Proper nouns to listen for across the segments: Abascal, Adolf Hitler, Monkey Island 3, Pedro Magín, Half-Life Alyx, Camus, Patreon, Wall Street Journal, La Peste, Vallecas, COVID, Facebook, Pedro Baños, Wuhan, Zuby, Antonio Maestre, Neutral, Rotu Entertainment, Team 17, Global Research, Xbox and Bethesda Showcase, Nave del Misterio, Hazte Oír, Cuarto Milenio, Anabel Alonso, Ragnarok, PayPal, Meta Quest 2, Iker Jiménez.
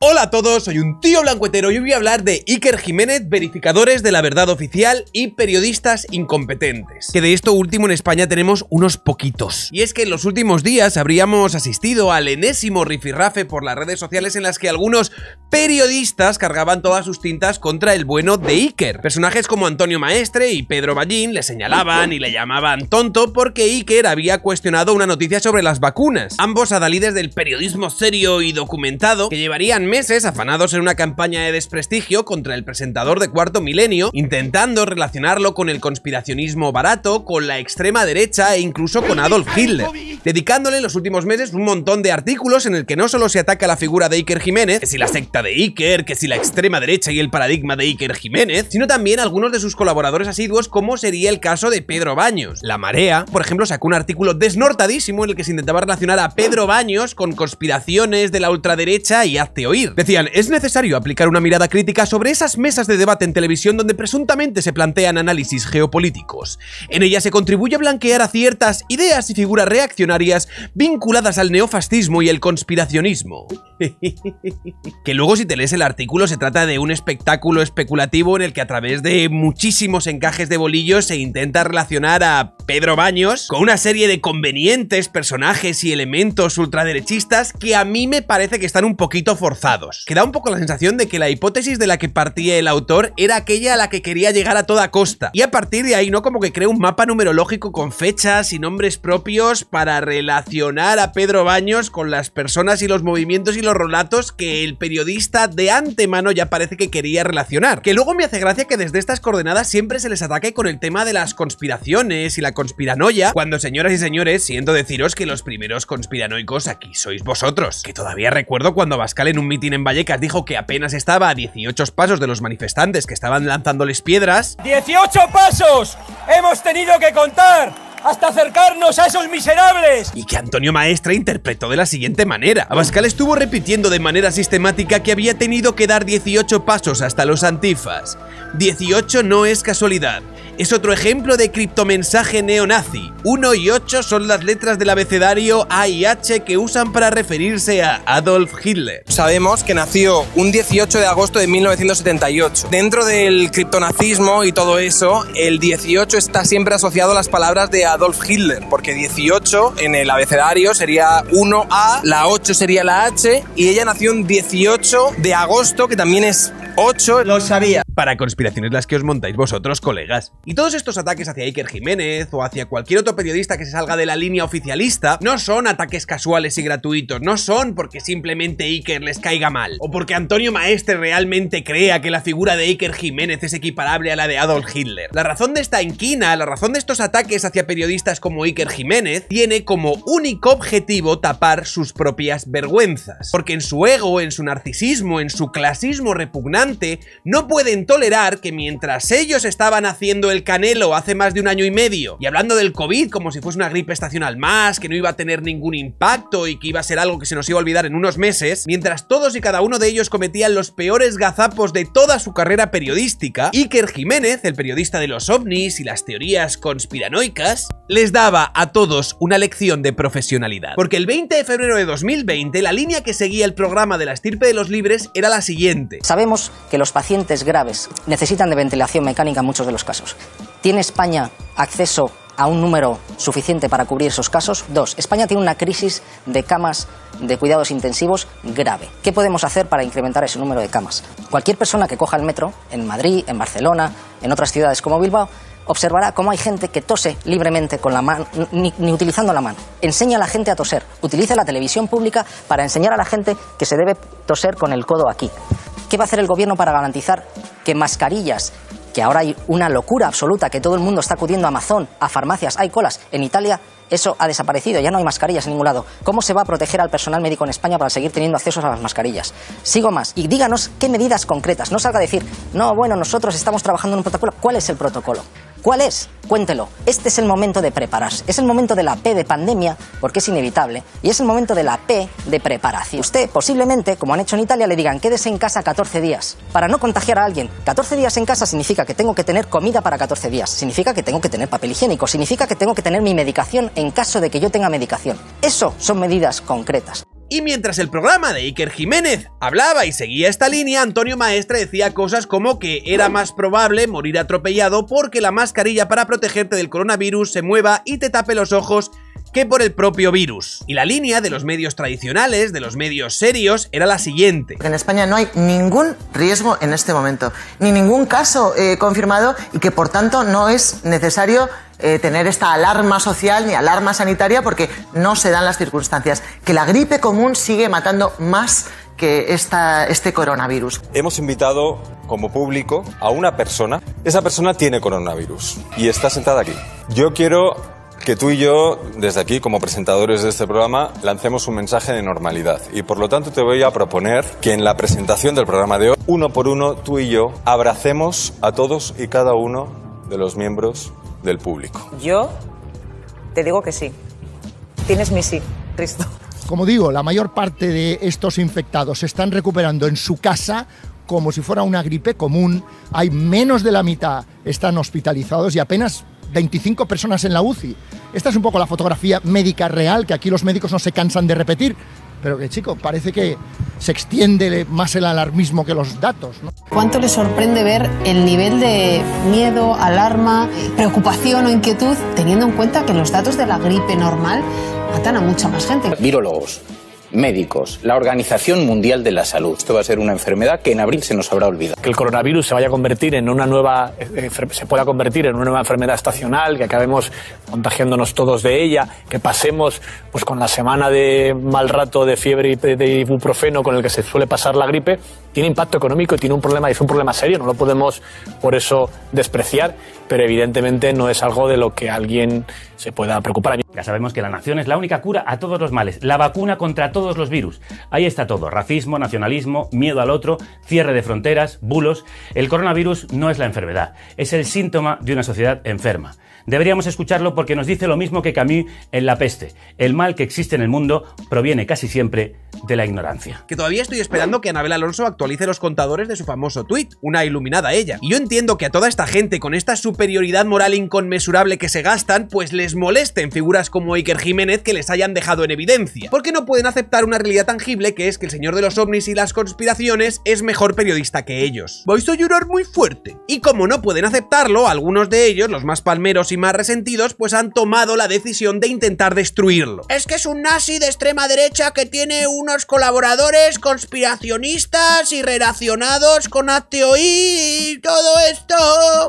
Hola a todos, soy un tío blancuetero y hoy voy a hablar de Iker Jiménez, verificadores de la verdad oficial y periodistas incompetentes. Que de esto último en España tenemos unos poquitos. Y es que en los últimos días habríamos asistido al enésimo rifirrafe por las redes sociales en las que algunos periodistas cargaban todas sus tintas contra el bueno de Iker. Personajes como Antonio Maestre y Pedro Magín le señalaban y le llamaban tonto porque Iker había cuestionado una noticia sobre las vacunas. Ambos adalides del periodismo serio y documentado que llevarían meses afanados en una campaña de desprestigio contra el presentador de Cuarto Milenio, intentando relacionarlo con el conspiracionismo barato, con la extrema derecha e incluso con Adolf Hitler, dedicándole en los últimos meses un montón de artículos en el que no solo se ataca la figura de Iker Jiménez, que si la secta de Iker, que si la extrema derecha y el paradigma de Iker Jiménez, sino también algunos de sus colaboradores asiduos, como sería el caso de Pedro Baños. La Marea, por ejemplo, sacó un artículo desnortadísimo en el que se intentaba relacionar a Pedro Baños con conspiraciones de la ultraderecha y Hazte Oír. Decían, es necesario aplicar una mirada crítica sobre esas mesas de debate en televisión donde presuntamente se plantean análisis geopolíticos. En ellas se contribuye a blanquear a ciertas ideas y figuras reaccionarias vinculadas al neofascismo y el conspiracionismo. Que luego, si te lees el artículo, se trata de un espectáculo especulativo en el que a través de muchísimos encajes de bolillos se intenta relacionar a Pedro Baños con una serie de convenientes, personajes y elementos ultraderechistas que a mí me parece que están un poquito forzados. Que da un poco la sensación de que la hipótesis de la que partía el autor era aquella a la que quería llegar a toda costa. Y a partir de ahí, ¿no? Como que crea un mapa numerológico con fechas y nombres propios para relacionar a Pedro Baños con las personas y los movimientos y los relatos que el periodista de antemano ya parece que quería relacionar. Que luego me hace gracia que desde estas coordenadas siempre se les ataque con el tema de las conspiraciones y la conspiranoia, cuando, señoras y señores, siento deciros que los primeros conspiranoicos aquí sois vosotros. Que todavía recuerdo cuando Abascal en un mitin en Vallecas dijo que apenas estaba a 18 pasos de los manifestantes que estaban lanzándoles piedras. ¡18 pasos! ¡Hemos tenido que contar! ¡Hasta acercarnos a esos miserables! Y que Antonio Maestre interpretó de la siguiente manera. Abascal estuvo repitiendo de manera sistemática que había tenido que dar 18 pasos hasta los antifas. 18 no es casualidad. Es otro ejemplo de criptomensaje neonazi. 1 y 8 son las letras del abecedario A y H que usan para referirse a Adolf Hitler. Sabemos que nació un 18 de agosto de 1978. Dentro del criptonazismo y todo eso, el 18 está siempre asociado a las palabras de Adolf Hitler, porque 18 en el abecedario sería 1A, la 8 sería la H, y ella nació un 18 de agosto, que también es 8. Lo sabía. Para conspiraciones las que os montáis vosotros, colegas. Y todos estos ataques hacia Iker Jiménez o hacia cualquier otro periodista que se salga de la línea oficialista no son ataques casuales y gratuitos, no son porque simplemente Iker les caiga mal o porque Antonio Maestre realmente crea que la figura de Iker Jiménez es equiparable a la de Adolf Hitler. La razón de esta inquina, la razón de estos ataques hacia periodistas como Iker Jiménez tiene como único objetivo tapar sus propias vergüenzas, porque en su ego, en su narcisismo, en su clasismo repugnante, no pueden tolerar que mientras ellos estaban haciendo el canelo hace más de un año y medio y hablando del COVID como si fuese una gripe estacional más, que no iba a tener ningún impacto y que iba a ser algo que se nos iba a olvidar en unos meses, mientras todos y cada uno de ellos cometían los peores gazapos de toda su carrera periodística, Iker Jiménez, el periodista de los ovnis y las teorías conspiranoicas, les daba a todos una lección de profesionalidad. Porque el 20 de febrero de 2020 la línea que seguía el programa de La Estirpe de los Libres era la siguiente. Sabemos que los pacientes graves necesitan de ventilación mecánica en muchos de los casos. ¿Tiene España acceso a un número suficiente para cubrir esos casos? 2. España tiene una crisis de camas de cuidados intensivos grave. ¿Qué podemos hacer para incrementar ese número de camas? Cualquier persona que coja el metro, en Madrid, en Barcelona, en otras ciudades como Bilbao, observará cómo hay gente que tose libremente con la mano, ni utilizando la mano. Enseña a la gente a toser. Utiliza la televisión pública para enseñar a la gente que se debe toser con el codo aquí. ¿Qué va a hacer el gobierno para garantizar que mascarillas, que ahora hay una locura absoluta, que todo el mundo está acudiendo a Amazon, a farmacias, hay colas? En Italia eso ha desaparecido, ya no hay mascarillas en ningún lado. ¿Cómo se va a proteger al personal médico en España para seguir teniendo acceso a las mascarillas? Sigo más. Y díganos qué medidas concretas. No salga a decir, no, bueno, nosotros estamos trabajando en un protocolo. ¿Cuál es el protocolo? ¿Cuál es? Cuéntelo. Este es el momento de prepararse. Es el momento de la P de pandemia, porque es inevitable, y es el momento de la P de preparación. Usted, posiblemente, como han hecho en Italia, le digan quédese en casa 14 días, para no contagiar a alguien. 14 días en casa significa que tengo que tener comida para 14 días, significa que tengo que tener papel higiénico, significa que tengo que tener mi medicación en caso de que yo tenga medicación. Eso son medidas concretas. Y mientras el programa de Iker Jiménez hablaba y seguía esta línea, Antonio Maestre decía cosas como que era más probable morir atropellado porque la mascarilla para protegerte del coronavirus se mueva y te tape los ojos que por el propio virus. Y la línea de los medios tradicionales, de los medios serios, era la siguiente. En España no hay ningún riesgo en este momento, ni ningún caso confirmado, y que por tanto no es necesario tener esta alarma social ni alarma sanitaria porque no se dan las circunstancias. Que la gripe común sigue matando más que este coronavirus. Hemos invitado como público a una persona. Esa persona tiene coronavirus y está sentada aquí. Yo quiero que tú y yo, desde aquí, como presentadores de este programa, lancemos un mensaje de normalidad. Y por lo tanto te voy a proponer que en la presentación del programa de hoy, uno por uno, tú y yo, abracemos a todos y cada uno de los miembros del público. Yo te digo que sí. Tienes mi sí, Cristo. Como digo, la mayor parte de estos infectados se están recuperando en su casa como si fuera una gripe común. Hay menos de la mitad están hospitalizados y apenas 25 personas en la UCI. Esta es un poco la fotografía médica real, que aquí los médicos no se cansan de repetir, pero que, chico, parece que se extiende más el alarmismo que los datos, ¿no? ¿Cuánto le sorprende ver el nivel de miedo, alarma, preocupación o inquietud, teniendo en cuenta que los datos de la gripe normal matan a mucha más gente? Virólogos, médicos, la Organización Mundial de la Salud. Esto va a ser una enfermedad que en abril se nos habrá olvidado. Que el coronavirus se vaya a convertir en una nueva enfermedad estacional, que acabemos contagiándonos todos de ella, que pasemos pues con la semana de mal rato de fiebre y de ibuprofeno con el que se suele pasar la gripe, tiene impacto económico y tiene un problema, es un problema serio, no lo podemos por eso despreciar, pero evidentemente no es algo de lo que alguien se pueda preocupar. Ya sabemos que la nación es la única cura a todos los males, la vacuna contra todos los virus. Ahí está todo: racismo, nacionalismo, miedo al otro, cierre de fronteras, bulos. El coronavirus no es la enfermedad, es el síntoma de una sociedad enferma. Deberíamos escucharlo porque nos dice lo mismo que Camus en La Peste: el mal que existe en el mundo proviene casi siempre de la ignorancia. Que todavía estoy esperando que Anabel Alonso actualice los contadores de su famoso tuit, una iluminada ella. Y yo entiendo que a toda esta gente con esta superioridad moral inconmensurable que se gastan, pues les molesten figuras como Iker Jiménez que les hayan dejado en evidencia. Porque no pueden hacer una realidad tangible, que es que el señor de los ovnis y las conspiraciones es mejor periodista que ellos. Vais a llorar muy fuerte. Y como no pueden aceptarlo, algunos de ellos, los más palmeros y más resentidos, pues han tomado la decisión de intentar destruirlo. Es que es un nazi de extrema derecha que tiene unos colaboradores conspiracionistas y relacionados con Hazte Oír y todo esto.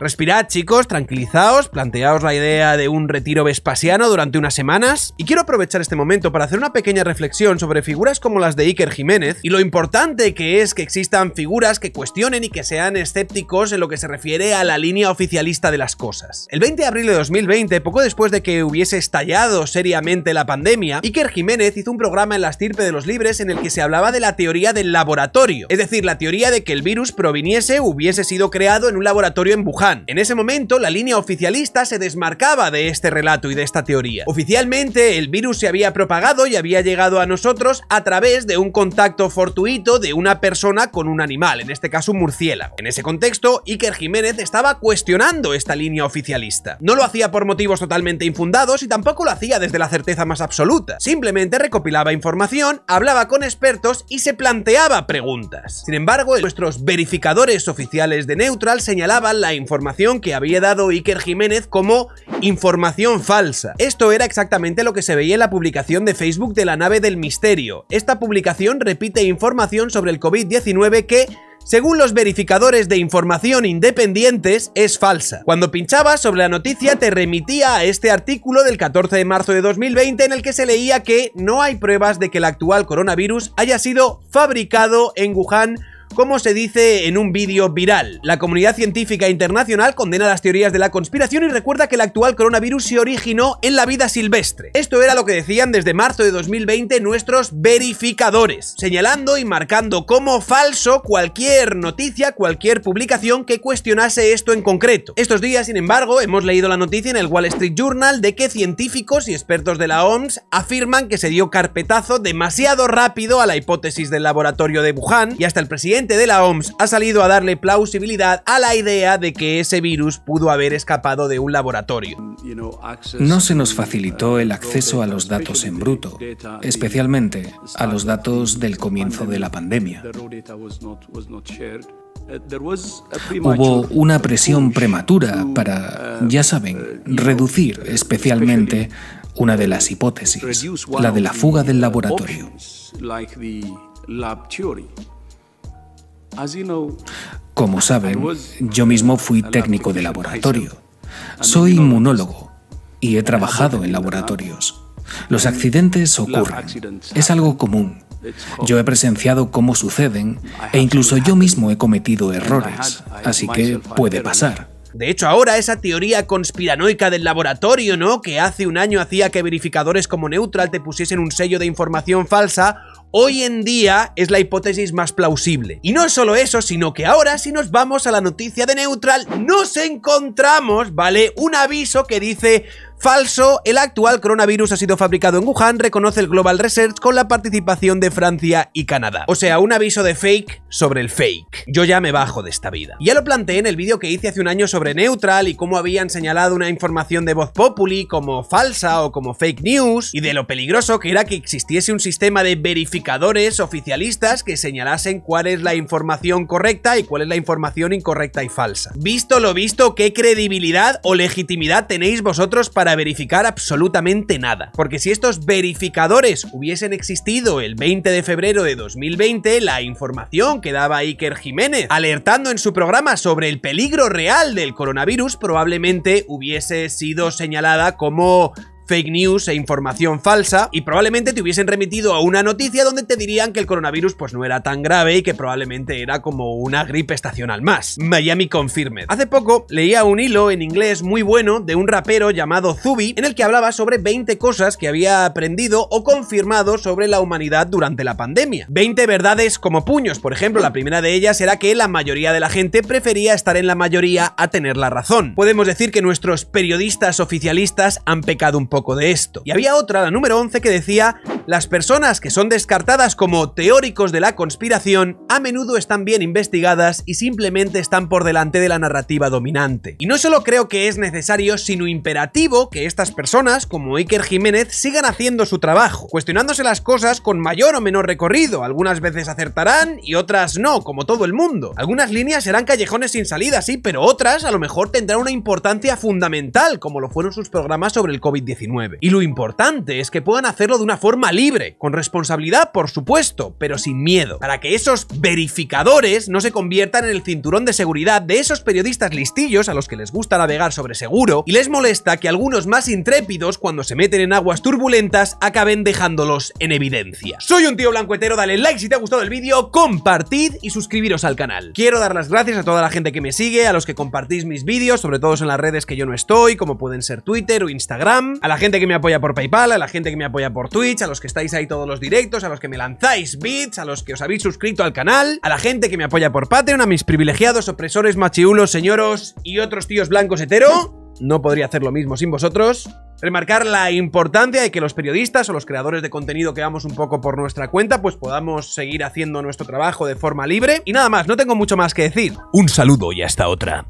Respirad, chicos, tranquilizaos, planteaos la idea de un retiro vespasiano durante unas semanas. Y quiero aprovechar este momento para hacer una pequeña reflexión sobre figuras como las de Iker Jiménez y lo importante que es que existan figuras que cuestionen y que sean escépticos en lo que se refiere a la línea oficialista de las cosas. El 20 de abril de 2020, poco después de que hubiese estallado seriamente la pandemia, Iker Jiménez hizo un programa en La Estirpe de los Libres en el que se hablaba de la teoría del laboratorio, es decir, la teoría de que el virus hubiese sido creado en un laboratorio en Wuhan. En ese momento, la línea oficialista se desmarcaba de este relato y de esta teoría. Oficialmente, el virus se había propagado y había llegado a nosotros a través de un contacto fortuito de una persona con un animal, en este caso un murciélago. En ese contexto, Iker Jiménez estaba cuestionando esta línea oficialista. No lo hacía por motivos totalmente infundados y tampoco lo hacía desde la certeza más absoluta. Simplemente recopilaba información, hablaba con expertos y se planteaba preguntas. Sin embargo, nuestros verificadores oficiales de Neutral señalaban la información que había dado Iker Jiménez como información falsa. Esto era exactamente lo que se veía en la publicación de Facebook de La Nave del Misterio. Esta publicación repite información sobre el COVID-19 que, según los verificadores de información independientes, es falsa. Cuando pinchabas sobre la noticia te remitía a este artículo del 14 de marzo de 2020 en el que se leía que no hay pruebas de que el actual coronavirus haya sido fabricado en Wuhan como se dice en un vídeo viral. La comunidad científica internacional condena las teorías de la conspiración y recuerda que el actual coronavirus se originó en la vida silvestre. Esto era lo que decían desde marzo de 2020 nuestros verificadores, señalando y marcando como falso cualquier noticia, cualquier publicación que cuestionase esto en concreto. Estos días, sin embargo, hemos leído la noticia en el Wall Street Journal de que científicos y expertos de la OMS afirman que se dio carpetazo demasiado rápido a la hipótesis del laboratorio de Wuhan, y hasta el presidente de la OMS ha salido a darle plausibilidad a la idea de que ese virus pudo haber escapado de un laboratorio. No se nos facilitó el acceso a los datos en bruto, especialmente a los datos del comienzo de la pandemia. Hubo una presión prematura para, ya saben, reducir especialmente una de las hipótesis, la de la fuga del laboratorio. Como saben, yo mismo fui técnico de laboratorio. Soy inmunólogo y he trabajado en laboratorios. Los accidentes ocurren. Es algo común. Yo he presenciado cómo suceden e incluso yo mismo he cometido errores, así que puede pasar. De hecho, ahora esa teoría conspiranoica del laboratorio, ¿no?, que hace un año hacía que verificadores como Neutral te pusiesen un sello de información falsa, hoy en día es la hipótesis más plausible. Y no solo eso, sino que ahora, si nos vamos a la noticia de Neutral, nos encontramos, ¿vale?, un aviso que dice: falso, el actual coronavirus ha sido fabricado en Wuhan, reconoce el Global Research con la participación de Francia y Canadá. O sea, un aviso de fake sobre el fake. Yo ya me bajo de esta vida. Ya lo planteé en el vídeo que hice hace un año sobre Neutral y cómo habían señalado una información de Vox Populi como falsa o como fake news, y de lo peligroso que era que existiese un sistema de verificadores oficialistas que señalasen cuál es la información correcta y cuál es la información incorrecta y falsa. Visto lo visto, ¿qué credibilidad o legitimidad tenéis vosotros para verificar absolutamente nada? Porque si estos verificadores hubiesen existido el 20 de febrero de 2020, la información que daba Iker Jiménez alertando en su programa sobre el peligro real del coronavirus probablemente hubiese sido señalada como fake news e información falsa, y probablemente te hubiesen remitido a una noticia donde te dirían que el coronavirus pues no era tan grave y que probablemente era como una gripe estacional más. Miami Confirmed. Hace poco leía un hilo en inglés muy bueno de un rapero llamado Zuby en el que hablaba sobre 20 cosas que había aprendido o confirmado sobre la humanidad durante la pandemia. 20 verdades como puños, por ejemplo. La primera de ellas era que la mayoría de la gente prefería estar en la mayoría a tener la razón. Podemos decir que nuestros periodistas oficialistas han pecado un poco de esto. Y había otra, la número 11, que decía: las personas que son descartadas como teóricos de la conspiración a menudo están bien investigadas y simplemente están por delante de la narrativa dominante. Y no solo creo que es necesario, sino imperativo, que estas personas, como Iker Jiménez, sigan haciendo su trabajo, cuestionándose las cosas con mayor o menor recorrido. Algunas veces acertarán y otras no, como todo el mundo. Algunas líneas serán callejones sin salida, sí, pero otras a lo mejor tendrán una importancia fundamental, como lo fueron sus programas sobre el COVID-19. Y lo importante es que puedan hacerlo de una forma libre, con responsabilidad, por supuesto, pero sin miedo, para que esos verificadores no se conviertan en el cinturón de seguridad de esos periodistas listillos a los que les gusta navegar sobre seguro y les molesta que algunos más intrépidos, cuando se meten en aguas turbulentas, acaben dejándolos en evidencia. Soy un tío blancuetero, dale like si te ha gustado el vídeo, compartid y suscribiros al canal. Quiero dar las gracias a toda la gente que me sigue, a los que compartís mis vídeos, sobre todo en las redes que yo no estoy, como pueden ser Twitter o Instagram, a la gente que me apoya por PayPal, a la gente que me apoya por Twitch, a los que estáis ahí todos los directos, a los que me lanzáis bits, a los que os habéis suscrito al canal, a la gente que me apoya por Patreon, a mis privilegiados, opresores, machiulos, señoros y otros tíos blancos hetero. No podría hacer lo mismo sin vosotros. Remarcar la importancia de que los periodistas o los creadores de contenido que vamos un poco por nuestra cuenta pues podamos seguir haciendo nuestro trabajo de forma libre. Y nada más, no tengo mucho más que decir. Un saludo y hasta otra.